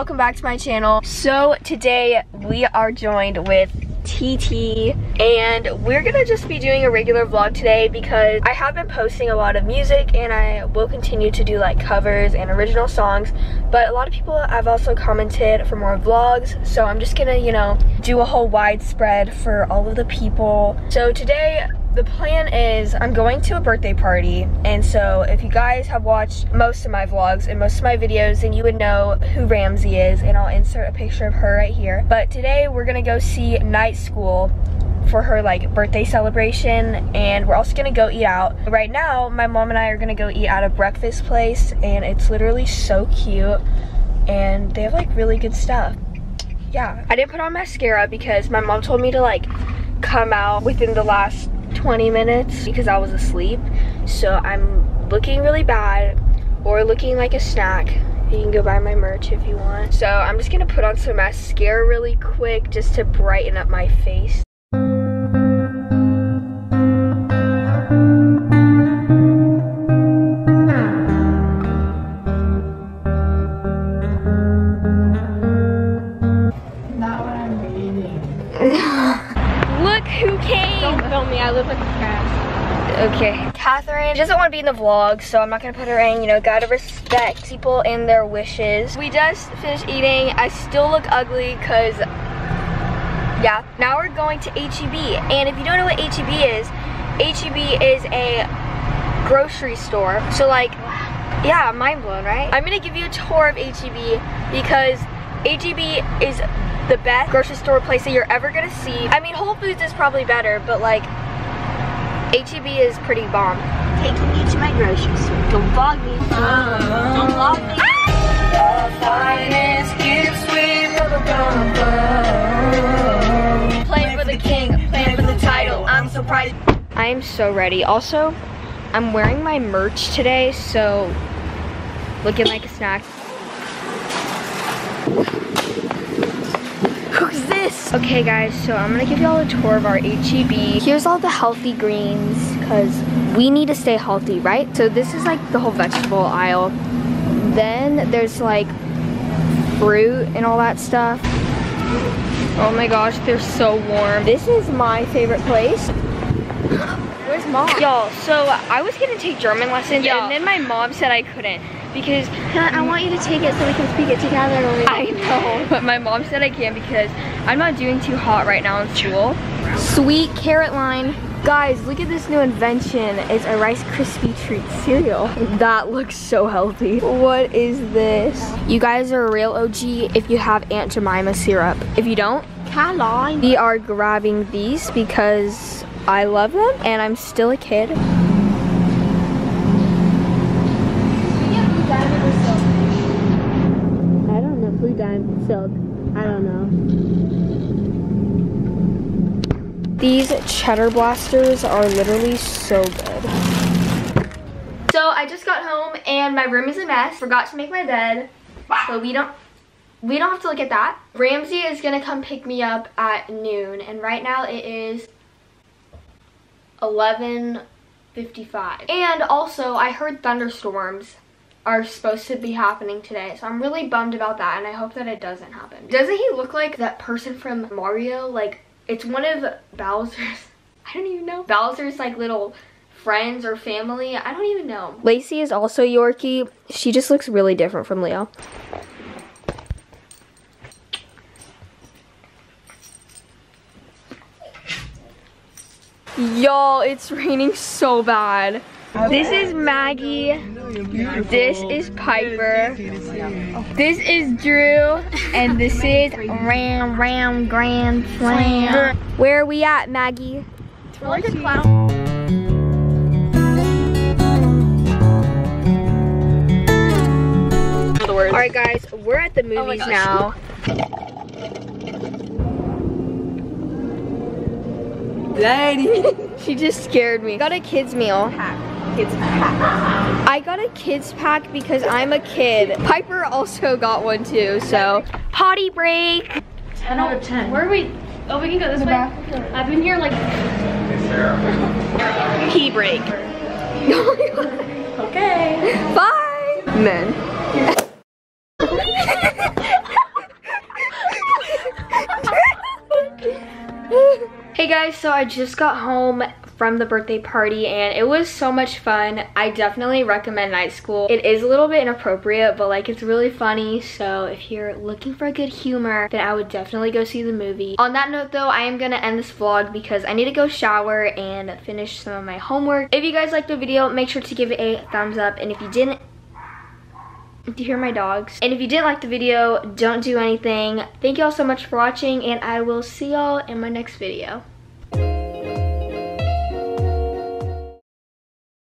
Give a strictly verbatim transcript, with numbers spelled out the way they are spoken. welcome back to my channel. So today we are joined with T T, and we're gonna just be doing a regular vlog today because I have been posting a lot of music, and I will continue to do like covers and original songs, but a lot of people have also commented for more vlogs, so I'm just gonna, you know, do a whole widespread for all of the people. So today the plan is I'm going to a birthday party, and so if you guys have watched most of my vlogs and most of my videos, then you would know who Ramsey is, and I'll insert a picture of her right here. But today we're gonna go see Night School for her like birthday celebration, and we're also gonna go eat out. Right now my mom and I are gonna go eat at a breakfast place, and it's literally so cute, and they have like really good stuff. Yeah, I didn't put on mascara because my mom told me to like come out within the last twenty minutes because I was asleep, so I'm looking really bad or looking like a snack. You can go buy my merch if you want. So I'm just gonna put on some mascara really quick just to brighten up my face. Okay, Catherine doesn't want to be in the vlog, so I'm not gonna put her in. You know, gotta respect people and their wishes. We just finished eating. I still look ugly because, yeah. Now we're going to H E B, and if you don't know what H E B is, H E B is a grocery store. So like, yeah, mind blown, right? I'm gonna give you a tour of H E B because H E B is the best grocery store place that you're ever gonna see. I mean, Whole Foods is probably better, but like, H E B is pretty bomb. Taking you to my grocery store. Don't vlog me. Uh, Don't vlog me. Ah! Playing for the king. Playing for the title. I'm surprised. I am so ready. Also, I'm wearing my merch today, so looking like a snack. Who's this? Okay guys, so I'm gonna give y'all a tour of our H E B. Here's all the healthy greens, cause we need to stay healthy, right? So this is like the whole vegetable aisle. Then there's like fruit and all that stuff. Oh my gosh, they're so warm. This is my favorite place. Where's mom? Y'all, so I was gonna take German lessons, and then my mom said I couldn't. Because I want you to take it so we can speak it together. I know, but my mom said I can because I'm not doing too hot right now in school. Sweet carrot line. Guys, look at this new invention. It's a Rice Krispie Treat cereal. That looks so healthy. What is this? You guys are a real O G if you have Aunt Jemima syrup. If you don't, we are grabbing these because I love them and I'm still a kid. Silk. I don't know. These cheddar blasters are literally so good. So I just got home and my room is a mess. Forgot to make my bed, so we don't we don't have to look at that. Ramsey is gonna come pick me up at noon, and right now it is eleven fifty-five. And also I heard thunderstorms are supposed to be happening today, so I'm really bummed about that, and I hope that it doesn't happen. Doesn't he look like that person from Mario? Like, it's one of Bowser's, I don't even know, Bowser's like little friends or family, I don't even know. Lacey is also Yorkie. She just looks really different from Leo. Y'all, it's raining so bad. This is Maggie. Beautiful. This is Piper. This is Drew, and this is Ram Ram Grand Slam. Where are we at, Maggie? We're like a clown. All right, guys, we're at the movies oh now. Daddy, she just scared me. Got a kids meal. Kids pack. I got a kids pack because I'm a kid. Piper also got one too, so. Potty break. ten out of ten. Where are we? Oh, we can go this way. Back. I've been here like. Pee break. Okay. Bye. Men. guys, so I just got home from the birthday party and it was so much fun. I definitely recommend Night School. It is a little bit inappropriate, but like it's really funny, so if you're looking for a good humor, then I would definitely go see the movie. On that note though, I am gonna end this vlog because I need to go shower and finish some of my homework. If you guys liked the video, make sure to give it a thumbs up, and if you didn't, do you hear my dogs? And if you didn't like the video, don't do anything. Thank y'all so much for watching, and I will see y'all in my next video.